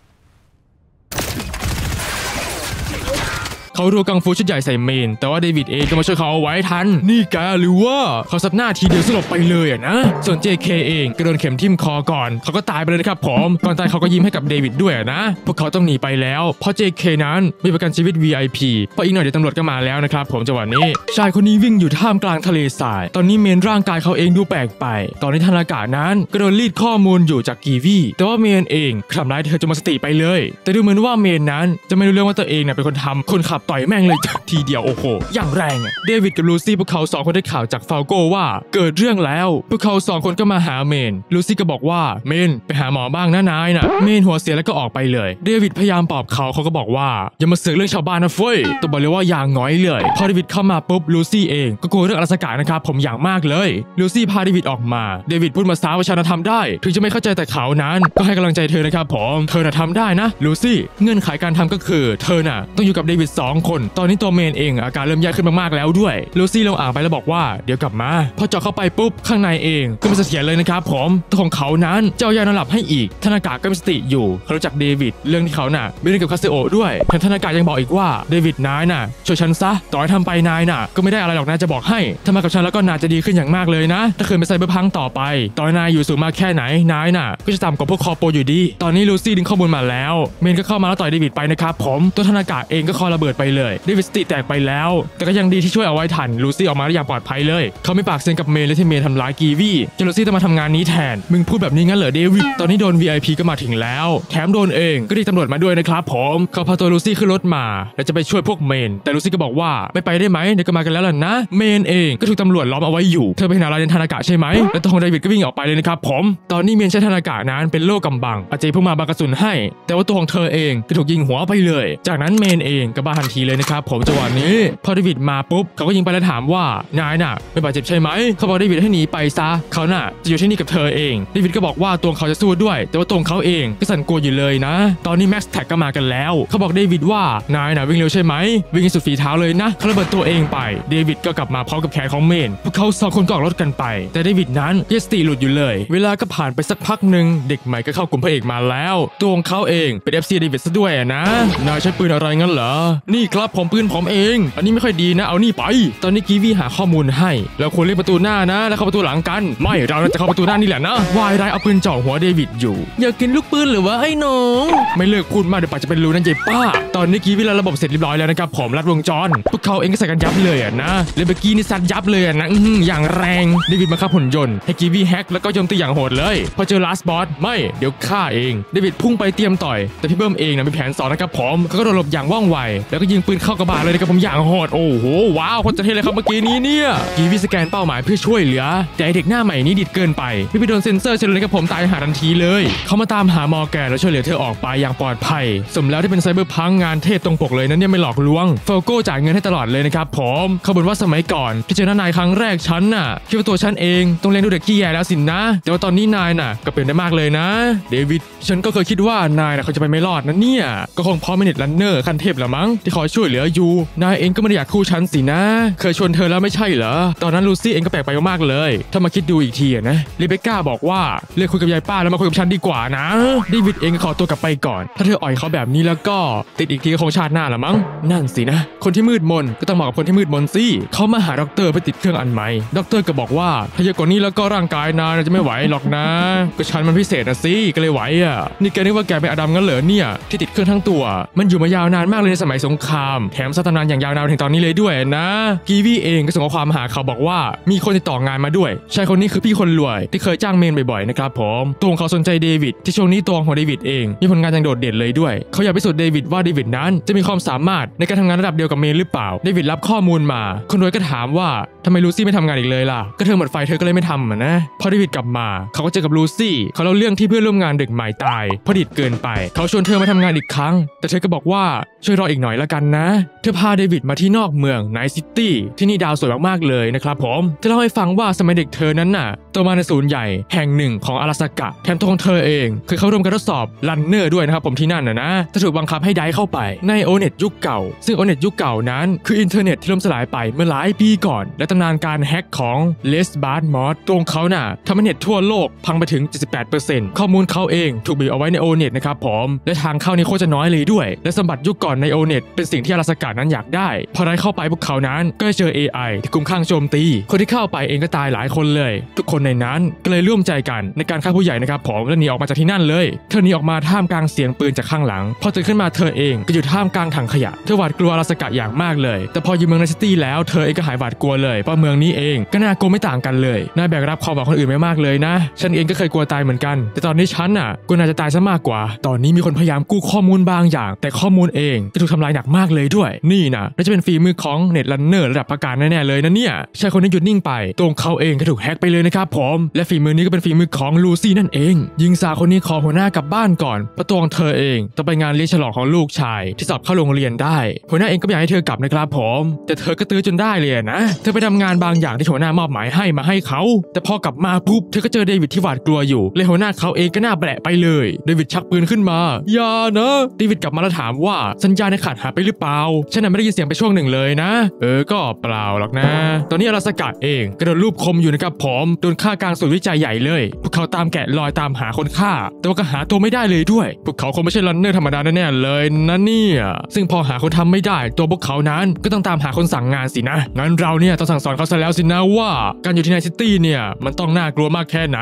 เขารัวกังฟูชุดใหญ่ใส่เมนแต่ว่าเดวิดเองก็มาช่วยเขาเอาไว้ทันนี่แกหรือว่าเขาสับหน้าทีเดียวสลบไปเลยอ่ะนะส่วน เจ เค เองก็โดนเข็มทิ่มคอก่อนเขาก็ตายไปเลยนะครับผมก่อนตายเขาก็ยิ้มให้กับเดวิดด้วยนะพวกเขาต้องหนีไปแล้วเพราะ เจ เค นั้นมีประกันชีวิต วี ไอ พี เพราะอีกหน่อยเดี๋ยวตำรวจก็มาแล้วนะครับผมจังหวะนี้ชายคนนี้วิ่งอยู่ท่ามกลางทะเลทรายตอนนี้เมนร่างกายเขาเองดูแปลกไปตอนนี้ธนากะนั้นก็โดนรีดข้อมูลอยู่จากกีวีแต่ว่าเมนเองทำร้ายเธอจนหมดสติไปเลยแต่ดูเหมือนว่าเมนนั้นจะไม่รู้เรื่องว่าตัวเองเนี่ยเป็นคนทำคนขับต่อยแม่งเลยทีเดียวโอ้โหอย่างแรงเดวิดกับลูซี่พวกเขาสองคนได้ข่าวจากฟาโก้ว่าเกิดเรื่องแล้วพวกเขาสองคนก็มาหาเมนลูซี่ก็บอกว่าเมนไปหาหมอบ้างนะนายน่ะเมนหัวเสียแล้วก็ออกไปเลยเดวิดพยายามปลอบเขาเขาก็บอกว่าอย่ามาเสือกเรื่องชาวบ้านนะเฟ้ยแต่บอกเลยว่าอย่างน้อยเลยพอเดวิดเข้ามาปุ๊บลูซี่เองก็กลัวเรื่องอสการ์นะครับผมอย่างมากเลยลูซี่พาเดวิดออกมาเดวิดพูดภาษาประชาชนทำได้ถึงจะไม่เข้าใจแต่เขานั้นก็ให้กำลังใจเธอนะครับผมเธอน่ะทำได้นะลูซี่เงื่อนไขการทำก็คือเธอน่ะต้องอยู่กับเดวิดสองคนตอนนี้ตัวเมนเองอาการเริ่มแย่ขึ้นมากๆแล้วด้วยลูซี่ลงอ่างไปแล้วบอกว่าเดี๋ยวกลับมาพอเจาะเข้าไปปุ๊บข้างในเองก็ไม่เสถียรเลยนะครับผมตัวของเขานั้นเจ้ายานอนหลับให้อีกธนากะก็มีสติอยู่เขารู้จักเดวิดเรื่องที่เขาน่ะมีเรื่องกับคาเซโอด้วยแต่ธนากะยังบอกอีกว่าเดวิดนายน่ะช่วยฉันซะต่อให้ทำไปนายน่ะก็ไม่ได้อะไรหรอกนะจะบอกให้ทำมากับฉันแล้วก็นายจะดีขึ้นอย่างมากเลยนะถ้าเคยไปไซเบอร์พังต่อไปตอนนายอยู่สูงมากแค่ไหนนายน่ะก็จะต่ำกว่าพวกคอโปอยู่ดีตอนนี้ลูซี่ดึงข้อมูลมาแล้วเมนก็เข้ามาแล้วต่อยเดวิดไปนะครับผมตัวธนากะเองก็คอระเบิดไปเลยเดวิดสติแตกไปแล้วแต่ก็ยังดีที่ช่วยเอาไว้ทันลูซี่ออกมาได้อย่างปลอดภัยเลยเขาไม่ปากเซียนกับเมย์และที่เมย์ทำร้ายกีวี่จนลูซี่ต้องมาทำงานนี้แทนมึงพูดแบบนี้งั้นเหรอเดวิดตอนนี้โดน วี ไอ พี ก็มาถึงแล้วแถมโดนเองก็ได้ตำรวจมาด้วยนะครับผมเขาพาตัวลูซี่ขึ้นรถมาและจะไปช่วยพวกเมย์แต่ลูซี่ก็บอกว่าไม่ไปได้ไหมเดี๋ยวก็มากันแล้วล่ะนะเมย์เองก็ถูกตำรวจล้อมเอาไว้อยู่เธอไปหาลายเดนธนากะใช่ไหมและตัวของเดวิดก็วิ่งออกไปเลยนะครับผมตอนนี้เมย์ใช้ธนากะนั้นเป็นโล่กำบังอาเจเพิ่งมาบังกระสุนให้แต่ว่าตัวของเธอเองก็ถูกยิงหัวไปเลยจากนั้นเมย์เองก็บ้าทันทีเลยนะครับผมจังหวะนี้พอเดวิดมาปุ๊บเขาก็ยิงไปแล้วถามว่านายน่ะไม่บาดเจ็บใช่ไหมเขาบอกเดวิดให้หนีไปซะเขาน่ะจะอยู่ที่นี่กับเธอเองเดวิดก็บอกว่าตัวเขาจะสู้ด้วยแต่ว่าตัวเขาเองก็สั่นกลัวอยู่เลยนะตอนนี้แม็กซ์แท็กก็มากันแล้วเขาบอกเดวิดว่านายน่ะวิ่งเร็วใช่ไหมวิ่งสุดฝีเท้าเลยนะเขาระเบิดตัวเองไปเดวิดก็กลับมาพร้อมกับแขนของเมนพวกเขาสองคนก็ออกรถกันไปแต่เดวิดนั้นยังสติหลุดอยู่เลยเวลาก็ผ่านไปสักพักหนึ่งเด็กใหม่ก็เข้ากลุ่มพระเอกมาแล้วตัวเขาเองเป็น เอฟ ซี เดวิดซะด้วยนะนายใช้ปืนอะไรงั้นเหรอนี่ครับผมปืนผมเองอันนี้ไม่ค่อยดีนะเอานี่ไปตอนนี้กีวีหาข้อมูลให้แล้วควรเล่นประตูหน้านะแล้วเข้าประตูหลังกันไม่เราจะเข้าประตูหน้านี่แหละนะวายได้เอาปืนจ่อหัวเดวิดอยู่อยากกินลูกปืนหรือว่าไอ้น้องไม่เลิกพูดมากเดี๋ยวป่าจะเป็นรูนั่นยายป้าตอนนี้กีวีเราระบบเสร็จเรียบร้อยแล้วนะครับผมรัดวงจรพวกเขาเองก็ใส่กันยับเลยอ่ะนะเลเบกี้นี่ซัดยับเลยอ่ะนะอย่างแรงเดวิดมาขับหุ่นยนต์ให้กีวีแฮกแล้วก็โจมตีอย่างโหดเลยพอเจอลาสบอสไม่เดี๋ยวฆ่าเองเดวิดพุ่งไปเตรียมต่อยแต่พี่เบิ้มเองนะมีแผนสอนนะครับผมเขาก็โดนหลบอย่างว่องไวแล้วก็ยิงปืนเข้ากระบาลเลยนะครับผมอย่างโหดโอ้โหว้าวคนจะเท่เลยครับเมื่อกี้นี้เนี่ยกีวีสแกนเป้าหมายเพื่อช่วยเหลือแต่เด็กหน้าใหม่นี้ดิดเกินไปพี่ไปโดนเซ็นเซอร์เฉลยกับผมตายหาทันทีเลยเขามาตามหามอแกนแล้วช่วยเหลือเธอออกไปอย่างปลอดภัยสมแล้วที่เป็นไซเบอร์พังงานเทศตรงปกเลยนั้นเนี่ยไม่หลอกลวงเฟลโก้จ่ายเงินให้ตลอดเลยนะครับผมเขาบ่นว่าสมัยก่อนที่เจอนายครั้งแรกฉันน่ะคิดว่าตัวฉันเองต้องเลี้ยงดูเด็กขี้แย่แล้วสินะแต่ว่าตอนนี้นายน่ะก็เปลี่ยนได้มากเลยนะเดวิดฉันก็เคยคิดว่านายน่ะเขาจะไปไม่รอดนะเนี่ยก็คงเพราะเมเนจรันเนอร์คันเทพละมั้งที่คอยช่วยเหลืออยู่นายเองก็ไม่ได้อยากคู่ฉันสินะเคยชวนเธอแล้วไม่ใช่เหรอตอนนั้นลูซี่เองก็แปลกไปมากเลยถ้ามาคิดดูอีกทีนะเรเบคก้าบอกว่าเลิกคุยกับยายป้าแล้วมาคุยกับฉันดีกว่านะเดวิดเองก็ขอตัวกลับไปก่อนถ้าเธออ่อยเขาแบบนี้แล้วก็ติดอีกทีก็คงชาติหน้าละมั้งนั่นสินะคนที่มืดมนก็ต้องเหมาะกับคนที่มืดมนสิเขามาหาด็อกเตอร์ไปติดเครื่องอันใหม่ด็อกเตอร์ก็บอกว่าถ้าเยอะกว่านี้แล้วก็ร่างกายนายจะไม่ไหวหรอกนะก็ฉันมันพิเศษนะสิก็เลยไหวอ่ะนี่แกนึกว่าแกเป็นอดัมงั้นเหรอเนี่ยที่ติดเครื่องทั้งตัวมันอยู่มายาวนานมากเลยในสมัยสงครามแถมซาตานานอย่างยาวนานถึงตอนนี้เลยด้วยนะกีวี่เองก็ส่งข้อความหาเขาบอกว่ามีคนติดต่องานมาด้วยชายคนนี้คือพี่คนรวยที่เคยจ้างเมนบ่อยๆนะครับผมตัวเขาสนใจเดวิดที่ช่วงนี้ตัวของเดวิดเองมีผลงานอย่างโดดเด่นเลยด้วยเขาอยากพิสูจน์เดวิดว่าเดวิดนั้นจะมีความสามารถในการทำงานระดับเดียวกับเมนหรือเปล่าเดวิดรับข้อมูลมาคนรวยก็ถามว่า ทำไมลูซี่ไม่ทำงานอีกเลยล่ะก็เธอหมดไฟเธอก็เลยไม่ทำเหมือนนะพอเดวิดกลับมาเขาก็เจอกับลูซี่เขาเล่าเรื่องที่เพื่อนร่วมงานเด็กใหม่ตายพอดิดเกินไปเขาชวนเธอมาทำงานอีกครั้งแต่เธอก็บอกว่าช่วยรออีกหน่อยละกันนะเธอพาเดวิดมาที่นอกเมืองไนท์ซิตี้ที่นี่ดาวสวยมากๆเลยนะครับผมเธอเล่าให้ฟังว่าสมัยเด็กเธอนั้นน่ะโตมาในศูนย์ใหญ่แห่งหนึ่งของ阿拉斯กาแถมตัวของเธอเองเคยเข้าร่วมการทดสอบลันเนอร์ด้วยนะครับผมที่นั่นนะนะเธอถูกบังคับให้ได้เข้าไปในโอเน็ตยุคเก่าซึ่งโอเน็ตยุคเก่านั้นคืออินเทอร์เน็ตที่ล่มสลายไปเมื่อหลายปีก่อนและตำนานการแฮกของเลสบาร์ดมอสตรงเขาน่ะทำให้เน็ตทั่วโลกพังไปถึง เจ็ดสิบแปดเปอร์เซ็นต์ ข้อมูลเขาเองถูกบีบเอาไว้ในโอเน็ตนะครับผมและทางเข้านี่โคตรจะน้อยเลยด้วยและสมบัติยุคก่อนในโอเน็ตเป็นสิ่งที่阿拉斯กานั้นอยากได้พอได้เข้าไปพวกเขานั้นก็เจอ เอ ไอ ที่คุ้มข้างโจมตีคนที่เข้าไปเองก็ตายหลายคนเลยทุกคนในนั้นก็เลยร่วมใจกันในการฆ่าผู้ใหญ่นะครับผมและหนีออกมาจากที่นั่นเลยเธอหนีออกมาท่ามกลางเสียงปืนจากข้างหลังพอตื่นขึ้นมาเธอเองก็อยู่ท่ามกลางถังขยะเธอหวาดกลัว阿拉斯กาอย่างมากเลยแต่พออยู่เมืองไนท์ซิตี้แล้วเธอเองก็หายหวาดกลัวเลยเพราะเมืองนี้เองก็น่ากลัวไม่ต่างกันเลยน่าแบกรับความหวังคนอื่นไม่มากเลยนะฉันเองก็เคยกลัวตายเหมือนกันแต่ตอนนี้ฉันน่ะกลัวน่าจะตายซะมากกว่าตอนนี้มีคนพยายามกู้ข้อมูลบางอย่างแต่ข้อมูลเองก็ถูกทำลายหนักมากเลยด้วยนี่นะน่าจะเป็นฝีมือของเน็ตรันเนอร์ระดับประการแน่ๆเลยนะเนี่ยชายคนนี้หยุดนิ่งไปตรงเขาเองก็ถูกแฮกไปเลยนะครับผมและฝีมือนี้ก็เป็นฝีมือของลูซี่นั่นเองยิงสาวคนนี้ขอหัวหน้ากลับบ้านก่อนประตูของเธอเองต้องไปงานเลี้ยงฉลองของลูกชายที่สอบเข้าโรงเรียนได้หัวหน้าเองก็อยากให้เธอกลับนะครับผมแต่เธอก็ตื้อจนได้เลยนะเธอไปทำงานบางอย่างที่หัวหน้ามอบหมายให้มาให้เขาแต่พอกลับมาปุ๊บเธอก็เจอเดวิดที่หวาดกลัวอยู่และหัวหน้าเขาเองก็หน้าแปลกไปเลยเดวิดชักปืนขึ้นมาอย่านะเดวิดกลับมาแล้วถามว่าสัญญาณขาดหายไปหรือเปล่าฉันน่ะไม่ได้ยินเสียงไปช่วงหนึ่งเลยนะเออก็เปล่าหรอกนะตอนนี้阿拉斯กาเองกระโดดรูปคมอยู่นะครับผมโดนฆ่ากลางศูนย์วิจัยใหญ่เลยพวกเขาตามแกะรอยตามหาคนฆ่าแต่ว่าก็หาตัวไม่ได้เลยด้วยพวกเขาคงไม่ใช่รันเนอร์ธรรมดาแน่ๆเลยนะเนี่ยซึ่งพอหาคนทำไม่ได้ตัวพวกเขานั้นก็ต้องตามหาคนสั่งงานสินะงั้นเราเนี่ยต้องสั่งสอนเขาซะแล้วสินะว่าการอยู่ที่ไนท์ซิตี้เนี่ยมันต้องน่ากลัวมากแค่ไหน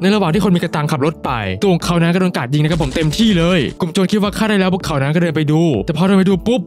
ในระหว่างที่คนมีกระตังขับรถไปตัวของเขานั้นก็โดนกาดยิงนะครับผมเต็มที่เลยกลุ่มโจรคิดว่าฆ่าได้แล้วพวกเขานั้นก็เดินไปดูแต่พอเดินไปดูปุ๊บ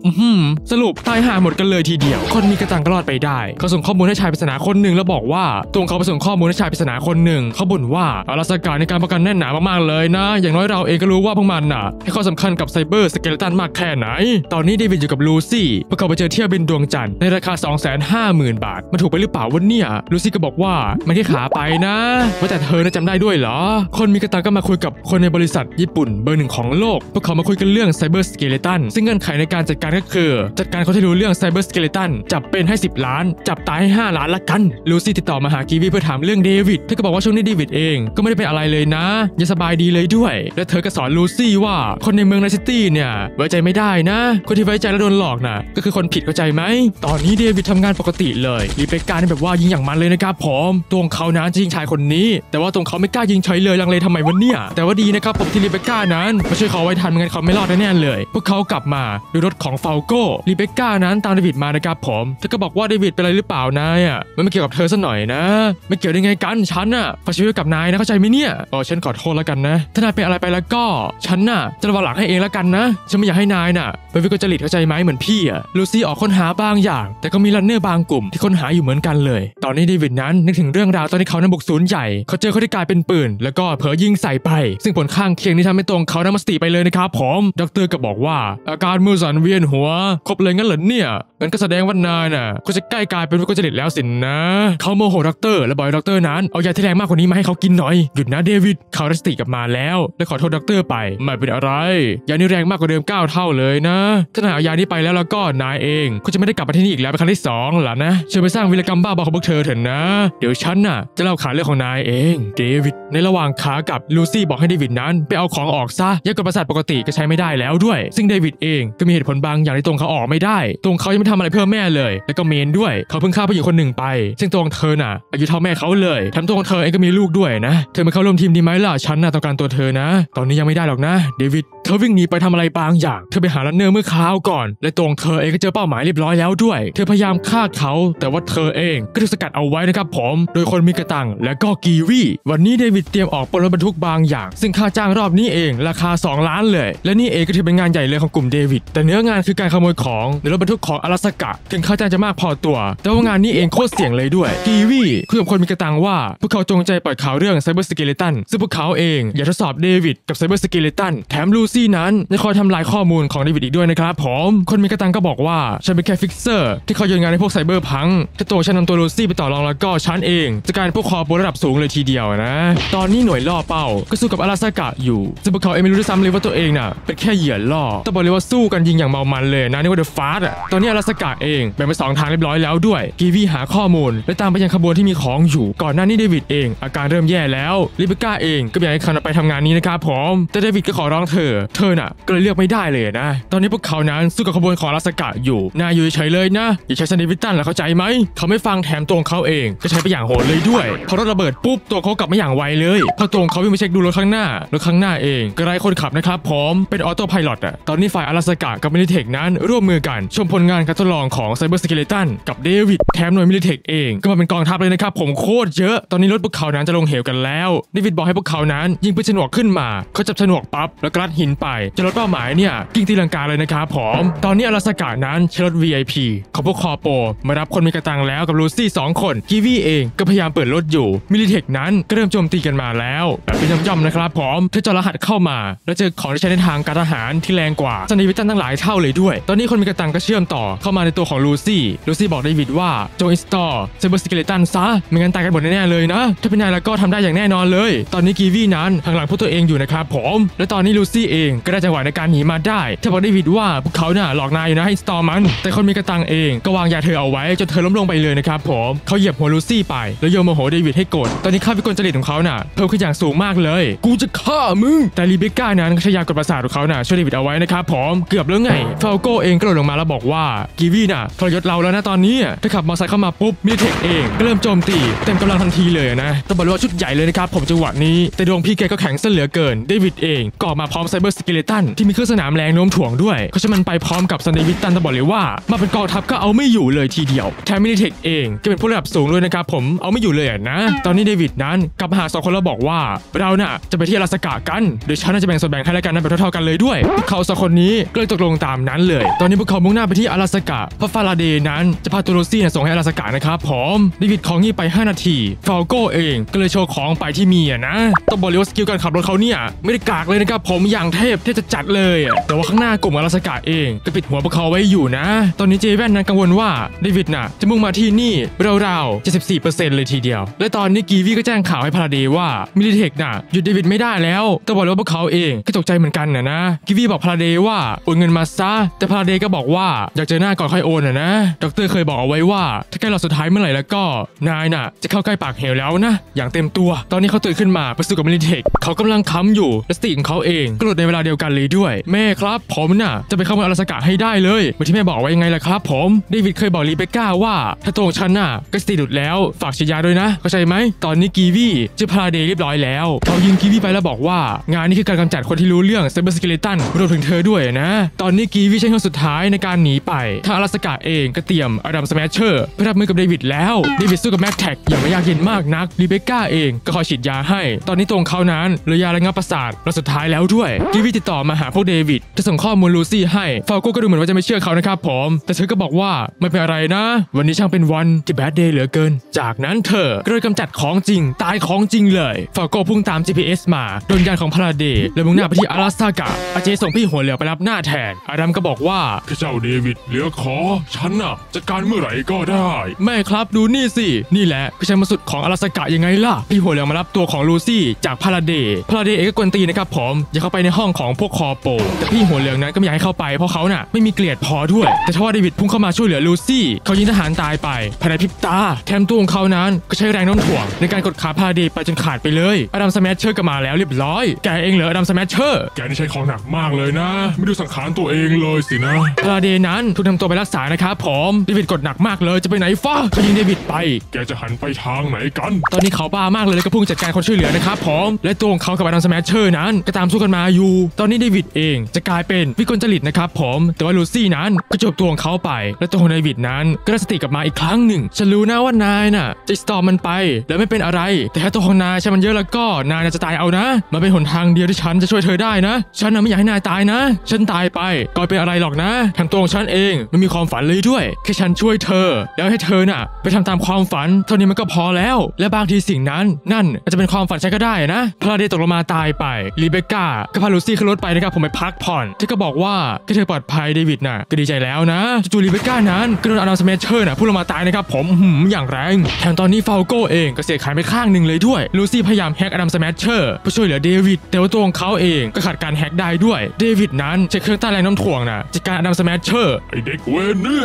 สรุปตายห่าหมดกันเลยทีเดียวคนมีกระตังก็รอดไปได้เขาส่งข้อมูลให้ชายปริศนาคนหนึ่งแล้วบอกว่าตัวเขาไปส่งข้อมูลให้ชายปริศนาคนหนึ่งเขาบ่นว่า阿拉斯กาในการประกันแน่นหนามากๆเลยนะอย่างน้อยเราเองก็รู้ว่าพวกมันน่ะให้ความสำคัญกับไซเบอร์สเกเลตันมากแค่ไหนตอนนี้เดวิดอยู่กับลูซี่พวกเขาไปเจอเที่ยวบินดวงจันทร์ในราคา สองแสนห้าหมื่น บาทมันถูกไปหรือเปล่าวะเนี่ยลูซี่ก็บอกว่ามันแค่ขาไปนะว่าแต่เธอจำได้ด้วยเหรอคนมีกระตังก็มาคุยกับคนในบริษัทญี่ปุ่นเบอร์หนึ่งของโลกพวกเขามาคุยกันเรื่องไซเบอร์สเกเลตันซึ่งเงื่อนไขในการจัดการก็คือจัดการเขาที่รู้เรื่องไซเบอร์สเกเลตันจับเป็นให้สิบล้านจับตายให้ห้าล้านละกันลูซี่ติดต่อมาหากีวีเพื่อถามเรื่องเดวิดเธอก็บอกว่าช่วงนี้เดวิดเองก็ไม่ได้เป็นอะไรเลยนะยังสบายดีเลยด้วยและเธอก็สอนลูซี่ว่าคนในเมืองไนท์ซิตี้เนี่ยไว้ใจไม่ได้นะคนที่ไว้ใจแล้วโดนหลอกนะก็คือคนผิดเข้าใจไหมตอนนี้เดวิดทำงานปกติเลยรีเบคก้านี่แบบว่ายิงอย่างมันเลยนะครับพร้อมตัวของเขานั้นจะยิงชายคนนี้แต่ว่าตัวเขาไม่กล้ายิงเฉยเลยลังเลทำไมวะเนี่ยแต่ว่าดีนะครับผมที่รีเบคก้านั้นมาช่วยเขาไว้ทันงั้นเขาไม่รอดแน่เลยพวกเขากลับมาด้วยรถของฟาลโก้รีเบคก้านั้นตามเดวิดมานะครับผมเธอก็บอกว่าเดวิดเป็นอะไรหรือเปล่านายอ่ะมันไม่เกี่ยวกับเธอซะหน่อยนะไม่เกี่ยวได้ไงกันฉันน่ะฝากชีวิตกับนายนะเข้าใจไหมเนี่ยอ๋อฉันขอโทษแล้วกันนะถ้านายเป็นอะไรไปแล้วก็ฉันน่ะจะระวังหลังให้เองแล้วกันนะฉันไม่อยากให้นายน่ะไปวิกฤตจริตเข้าใจไหมเหมือนพี่อ่ะลูซี่ออกค้นหาบางอย่างแต่ก็มีลันเนอร์บางกลุ่มที่ค้นหาอยู่เหมือนกันเลยตอนนี้เดวิดนั้นนึกถึงเรื่องราวตอนที่เขาบุกศูนย์ใหญ่เขาเจอคนที่กลายเป็นปืนแล้วก็เผลอยิงใส่ไปซึ่งผลข้างเคียงที่ทำให้ตรงเขานั้นมาสติไปเลยนะครับผมดร.ก็บอกว่าอาการมือสั่นเวียนหัวครบเลยงั้นเหรอเนี่ยงั้นก็แสดงว่านายน่ะก็จะใกล้กลายเป็นวิกฤตจริตแล้วสินนะเขาโมโหดร.และบ่อยดร.นั้นเอายาที่แรงมากกว่านี้มาให้เขากินหน่อยหยุดนะเดวิดเขาได้สติกลับมาแล้วและขอโทษดร.ไปไม่เป็นอะไรยานี้แรงมากกว่าเดิมเก้าเท่าเลยนะถ้านายเอายานี้ไปแล้วแล้วก็นายเองก็จะไม่ได้กลับมาที่นี่อีกแล้วเป็นครั้งที่สองล่ะนะเชิญไปสร้างวีรกรรมบ้าบอของพวกเธอเถอะนะเดี๋ยวฉันน่ะจะเล่าข่าวเรื่องของนายเองเดวิดในระหว่างขากลับลูซี่บอกให้เดวิดนั้นไปเอาของออกซะยากดประสาทปกติก็ใช้ไม่ได้แล้วด้วยซึ่งเดวิดเองก็มีเหตุผลบางอย่างที่ตรงเขาออกไม่ได้ตรงเขายังไม่ทำอะไรเพื่อแม่เลยแล้วก็เมนด้วยเขาเพิ่งฆ่าผู้หญิงคนหนึ่งไปซึ่งตรงเธอน่ะอายุเท่าแม่เขาเลยทำตรงเธอเองก็มีลูกด้วยนะเธอมาเข้าร่วมทีมดีไหมล่ะฉันน่ะต้องการตัวเธอนะตอนนี้ยังไม่ได้หรอกนะเดวิดเธอวิ่งหนีไปทำอะไรบางอย่างเธอไปหาลันเนอร์เมื่อคราวก่อนและตรงเธอเองก็เจอเป้าหมายเรียบร้อยแล้วด้วยเธอพยายามฆ่าเขาแต่ว่าเธอเองก็ถูกสกัดเอาไว้นะครับผมโดยคนมีกระตังและก็กีวีวันนี้เดวิดเตรียมออกปล้นรถบรรทุกบางอย่างซึ่งค่าจ้างรอบนี้เองราคาสองล้านเลยและนี่เองก็ถือเป็นงานใหญ่เลยของกลุ่มเดวิดแต่เนื้องานคือการขโมยของในรถบรรทุกของ阿拉斯กาถึงค่าจ้างจะมากพอตัวแต่ว่างานนี้เองโคตรเสี่ยงเลยด้วยกีวีคุยกับคนมีกระตังว่าพวกเขาจงใจปล่อยข่าวเรื่องไซเบอร์สเกเลตันซึ่งพวกเขาเองอยากทดสอบเดวิดกับไซเบอร์สเกเลตันแถมลูซี ซี่นั้นยังคอยทำลายข้อมูลของเดวิดอีกด้วยนะครับผมคนมีกระตังก็บอกว่าฉันเป็นแค่ฟิกเซอร์ที่คอยโยนงานให้พวกไซเบอร์พังถ้าตัวฉันนำตัวลูซี่ไปต่อรองแล้วก็ฉันเองจะกลายเป็นพวกคอร์ประดับสูงเลยทีเดียวนะตอนนี้หน่วยล่อเป้าก็สู้กับอาราซากะอยู่ซึ่งพวกเขาเองไม่รู้ด้วยซ้ำเลยว่าตัวเองน่ะเป็นแค่เหยื่อล่อแต่บอกเลยว่าสู้กันยิงอย่างเมามันเลยนะนี่ว่าเดอะฟาสต์ตอนนี้อาราซากะเองแบ่งไปสองทางเรียบร้อยแล้วด้วยกีวีหาข้อมูลและตามไปยังขบวนที่มีของอยู่ก่อนหน้านี้เดวิดเองอาการเริ่มแย่แล้วลิเบก้าเองก็อยากให้เขาไปทำงานนี้นะครับผมแต่เดวิดก็ขอร้องเธอเธอน่ะก็เลยเลือกไม่ได้เลยนะตอนนี้พวกเขานั้นสู้กับขบวนของอาราซากะอยู่นายอยู่เฉยเลยนะอย่าใช้สนิวิตันล่ะเข้าใจไหมเขาไม่ฟังแถมตัวเขาเองก็ใช้ไปอย่างโหดเลยด้วยพอรถระเบิดปุ๊บตัวเขากลับมาอย่างไวเลยพอตัวเขาวิ่งไปเช็คดูรถข้างหน้ารถข้างหน้าเองก็ไร้คนขับนะครับผมเป็นออโต้ไพลอตอะตอนนี้ฝ่ายอาราซากะกับมิลิเทคนั้นร่วมมือกันชมผลงานการทดลองของไซเบอร์สเกเลตันกับเดวิดแถมหน่วยมิลิเทคเองก็มาเป็นกองทัพเลยนะครับผมโคตรเยอะตอนนี้รถพวกเขานั้นจะลงเหวกันแล้วเดวิดบอกให้พวกเขานั้นยิงปืนฉนวกขึ้นมาเขาจับฉนวกปั๊บแล้วกลัดหินไปจนรถเป้าหมายเนี่ยกิ้งตีลังกาเลยนะครับผมตอนนี้อาราซากะนั้นใช้รถ วี ไอ พี ของพวกคอโปมารับคนมีกระตังแล้วกับลูซี่สองคนกีวีเองก็พยายามเปิดรถอยู่มิลิเทคนั้นก็เริ่มโจมตีกันมาแล้วแบบเป็นย่อมๆนะครับผมเธอจอรหัสเข้ามาแล้วเจอของที่ใช้ในทางการทหารที่แรงกว่าสนิวิตันตั้งหลายเท่าเลยด้วยตอนนี้คนมีกระตังก็เชื่อมต่อเข้ามาในตัวของลูซี่ลูซี่บอกเดวิดว่าจงอินสตอลไซเบอร์สเกเลตันซะไม่งั้นตายกันหมดแน่ๆเลยนะถ้าเป็นนายแล้วก็ทำได้อย่างแน่นอนเลยตอนนี้กีวีนั้นหันหลังพวกตัวเองอยู่นะครับผมและตอนนี้ลูซี่เองก็ได้จังหวะในการหนีมาได้เธอบอกเดวิดว่าพวกเขาน่ะหลอกนายอยู่นะให้อินสตอลมันแต่คนมีกระตังเองก็วางยาเธอเอาไว้จนเธอล้มลงไปเลยนะครับผมเขาเหยียบหัวลูซี่ไปแล้วโยนโมโหเดวิดให้โกรธตอนนี้ค่าวิกลจริตของเขาน่ะเพิ่มขึ้นอย่างสูงมากเลยกูจะฆ่ามึงแต่รีเบคก้านั้นใช้ยากดประสาทของเขาน่ะช่วยเดวิดเอาไว้นะครับผมเกือบแล้วไงฟาโก้เองก็หลุดลงมาแล้วบอกว่ากีวีน่ะทรยศเราแล้วนะตอนนี้ถ้าขับมอเตอร์ไซค์เข้ามาปุ๊บมิลิเทคเองก็เริ่มโจมตีเต็มกำลังทันทีเลยนะตบรัวชุดใหญ่เลยนะครับผมจังหวะนี้แต่ดวงพี่แกก็แข็งเส้นเหลือเกินเดวิดเองก่อมาพร้อมไซเบอร์สเกเลตันที่มีเครื่องสนามแรงโน้มถ่วงด้วยเขาจะมันไปพร้อมกับซันเดวิตันตะบอกเลยว่ามาเป็นกองทัพก็เอาไม่อยู่เลยทีเดียวแถมมิลิเทคเองก็เป็นผู้ระดับสูงด้วยนะครับผมเอาไม่อยู่เลยนะตอนนี้เดวิดนั้นกลับมาหาสองคนแล้วบอกว่าเราน่ะจะไปที่อาราซากะกันโดยฉันน่าจะแบ่งส่วนแบ่งให้แล้วกันนะแบบเท่าๆกันเลยด้วยพวกเขาสองคนนี้ก็เลยตกลงตามนั้นเลยตอนนี้พวกเขามุ่งหน้าไปที่อาราซากะเพราะฟาราเดย์นั้นจะพาตัวลูซี่ส่งให้อาราซากะนะครับผมเดวิดของงี้ไปห้านาทีฟาโก้เองก็เลยโชว์ของไปที่มีนะต้องบอกเลยว่าสกิลการขับรถเขาเนี่ยไม่ได้กากเลยนะครับผมอย่างเทพที่จะจัดเลยแต่ว่าข้างหน้ากลุ่มอาราซากะเองก็ปิดหัวพวกเขาไว้อยู่นะตอนนี้เจแว่นนั้นกังวลว่าเดวิดน่ะจะมุ่งมาที่นี่ราวๆ เจ็ดสิบสี่เปอร์เซ็นต์ เลยทีเดียวและตอนนี้กีวีก็แจ้งข่าวให้พาราเดย์ว่ามิลิเทคน่ะหยุดเดวิดไม่ได้แล้วต้องบอกเลยว่าพวกเขาเองก็ตกใจเหมือนกันนะนะกีวีบอกพาราเดย์ว่าโอนเงินมาซะแต่พาราเดย์ก็บอกว่าอยากเจอหน้าก่อนค่อยโอนนะนะด็อกเตอร์เคยบอกเอาไว้ว่าถ้าใกล้หลอดสุดท้ายเมื่อไหร่แล้วก็นายน่ะจะเข้าใกล้ปากเหวแล้วนะอย่างเต็มตัวตอนนี้เขาตื่นขึ้นมาไปสู้กับมิลิเทคเขากำลังค้ำอยู่และสติของเขาเองก็หลุดในเวลาเดียวกันเลยด้วยแม่ครับผมน่ะจะไปเข้าเมืองอาราซากะให้ได้เลยเหมือนที่แม่บอกไว้ยังไงล่ะครับผมเดวิดเคยบอกรีเบคก้าว่าถ้าตรงฉันน่ะก็สติหลุดแล้วฝากฉีดยาด้วยนะเข้าใจไหมตอนนี้กีวีจะพาเดย์เรียบร้อยแล้วเขายิงกีวีไปแล้วบอกว่างานนี้คือการกำจัดคนที่รู้เรื่องไซเบอร์สเกเลตันรวมถึงเธอด้วยนะตอนนี้กีวีใช้ครั้งสุดท้ายในการหนีไปทางอาราซากะเองก็เตรียมอดัมสแมชเชอร์เพื่อรับมือกับเดวิดแล้วเดวิดสู้กับแม็กแท็กอย่างไม่ยากเย็นมากนักรีเบคก้าเองก็คอยฉีดยาให้ตอนนี้ตรงเขานั้นเหลือยาระงับประสาทและสุดท้ายแล้วด้วยกีวีติดต่อมาหาพวกเดวิดจะส่งข้อมูลลูซี่ให้ฟาโก้ก็ดูเหมือนว่าจะไม่เชื่อเขานะครับผมแต่เธอก็บอกว่าไม่เป็นอะไรนะวันนี้ช่างเป็นวันที่แบดเดย์เหลือเกินจากนั้นเธอก็เลยกำจัดของจริงตายของจริงเลยฟาโก้พุ่งตาม จี พี เอส มาโดนยานของพาราเดย์และมุ่งหน้าไปที่อาราซากะอาเจส่งพี่หัวเหลียวไปรับหน้าแทนอาดัมก็บอกว่าเจ้าเดวิดเหลือขอฉันน่ะจัดการเมื่อไหร่ก็ได้แม่ครับดูนี่สินี่แหละคือชัยมาสุดของอาราซากะยังไงล่ะพี่หัวเหลียวมารับตัวของลูซี่จากพาราเดย์พาราเดย์เองก็กวนตีนะครับผมอย่าเข้าไปในห้องของพวกคอโปแต่พี่หัวเหลียวนั้นก็ไม่อยากให้เข้าไปเพราะเขาน่ะไม่มีเกลียดพอด้วยแต่ทว่าเดวิดพุ่งเข้ามาช่วยเหลือลูซี่เขายิงทหารตายไปภายในพริบตาแถมตัวของเขานั้นก็ใช้แรงโน้มถ่วงในการกดขาพาราเดย์ไปจนขาดไปเลยอดัมสแมชเชอร์ก็มาแล้วเรียบร้อยแกเองเหรออดัมสแมชเชอร์แกนี่ใช้ของหนักมากเลยนะไม่ดูสังขารตัวเองเลยสินะพาราเดย์นั้นถูกนำตัวไปรักษานะครับผมเดวิดกดหนักมากเลยจะไปไหนฟ้าเขายิงเดวิดไปแกจะหันไปทางไหนกันตอนนี้เขาบ้ามากเลยก็พุ่งจัดการคนช่วยเหลือนะครับผมและตัวของเขากับอดัมสแมชเชอร์นั้นก็ตามสู้กันมาอยู่ตอนนี้เดวิดเองจะกลายเป็นวิกลจริตนะครับผมแต่ว่าลูซี่นั้นก็จบตัวของเขาไปและตัวของเดวิดนั้นก็ได้สติกลับมาอีกครั้งหนึ่งฉันรู้นะว่านายน่ะจะสตอมมันไปแล้วไม่เป็นอะไรแต่ถ้าตัวของนายใช้มันเยอะแล้วก็นายจะตายเอานะมันเป็นหนทางเดียวที่ฉันจะช่วยเธอได้นะฉันน่ะไม่อยากให้นายตายนะฉันตายไปก็เป็นอะไรหรอกนะทำตัวของฉันเองมันมีความฝันเลยด้วยแค่ฉันช่วยเธอแล้วให้เธอน่ะไปทำตามความฝันเท่านี้มันก็พอแล้วและบางทีสิ่งนั้นนั่นอาจจะเป็นความฝันฉันก็ได้นะพาราเดย์ตกลงมาตายไปรีเบคก้าก็พาลู ซี่ขึ้นรถไปนะครับผมไปพักผ่อนที่ก็บอกว่าแค่เธอปลอดภัยเดวิดน่ะก็ดีใจแล้วนะจูรีเบก้านั้นก็โดนอนาสเมเชอร์น่ะพุ่งลงมาตายนะครับผมอย่างแรงแถมตอนนี้ฟาโก้เองก็เสียขายไปข้างหนึ่งเลยด้วยลูซี่พยายามแฮกอดัมสแมชเชอร์เพื่อช่วยเหลือเดวิดแต่ว่าตัวของเขาเองก็ขาดการแฮกได้ด้วยเดวิดนั้นใช้เครื่องต้านแรงน้ำถ่วงน่ะจัดการอดัมสแมชเชอร์ไอเด็กเวรนี่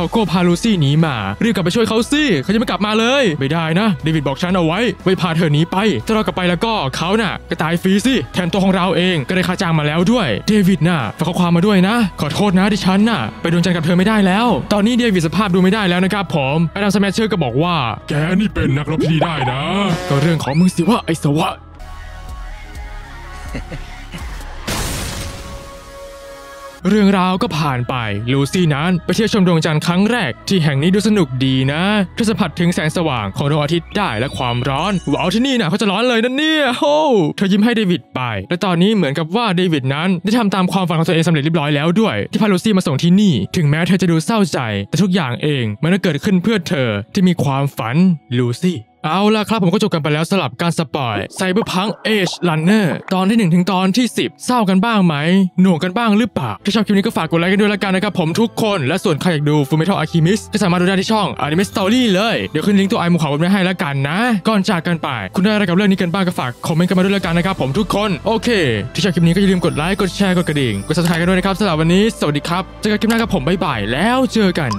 ฟาโก้พาลูซี่หนีมารีบกลับไปช่วยเขาสิเขาจะไม่กลับมาเลยไม่ได้นะเดวิดบอกฉันเอาไว้ไว้พาเธอหนีไปถ้าเรากลับไปแล้วก็เขาน่ะก็ตายฟรีสิแถมตัวของเราเองก็ได้ค่าจ้างมาแล้วด้วยเดวิดน่ะฝากข้อความมาด้วยนะขอโทษนะที่ฉันน่ะไปโดนจันกับเธอไม่ได้แล้วตอนนี้เดวิดสภาพดูไม่ได้แล้วนะครับผมอดัมสแมชเชอร์ก็บอกว่าแกนี่เป็นนักรบที่ดีได้นะก็เรื่องของมึงสิว่าไอ้สวะเรื่องราวก็ผ่านไปลูซี่นั้นไปเที่ยวชมดวงจันทร์ครั้งแรกที่แห่งนี้ดูสนุกดีนะเธอสัมผัสถึงแสงสว่างของดวงอาทิตย์ได้และความร้อนว้าวที่นี่นะเขาจะร้อนเลยนั่นเนี่ยโอ้เธอยิ้มให้เดวิดไปและตอนนี้เหมือนกับว่าเดวิดนั้นได้ทำตามความฝันของตัวเองสำเร็จเรียบร้อยแล้วด้วยที่พาลูซี่มาส่งที่นี่ถึงแม้เธอจะดูเศร้าใจแต่ทุกอย่างเองมันก็เกิดขึ้นเพื่อเธอที่มีความฝันลูซี่เอาล่ะครับผมก็จบกันไปแล้วสลับการสปอยไซเบอร์พังเอจลันเนอร์ตอนที่หนึ่งถึงตอนที่สิบเศร้ากันบ้างไหมหน่วงกันบ้างหรือเปล่าถ้าชอบคลิปนี้ก็ฝากกดไลค์กันด้วยละกันนะครับผมทุกคนและส่วนใครอยากดูฟูลเมทัลอะคิมิสก็สามารถดูได้ที่ช่อง Anime Story เลยเดี๋ยวขึ้นลิงก์ตัวไอหมูขาวไว้ให้ละกันนะก่อนจากกันไปคุณได้อะไรกับเรื่องนี้กันบ้างก็ฝากคอมเมนต์กันมาด้วยละกันนะครับผมทุกคนโอเคถ้าชอบคลิปนี้ก็อย่าลืมกดไลค์กดแชร์กดกระดิ่งกดซับสไครบ์กันด้วยนะครับสำหรับวันนี้สวัสดีครับเจอกันคลิปหน้ากับผมบ๊ายบายแล้วเจอกัน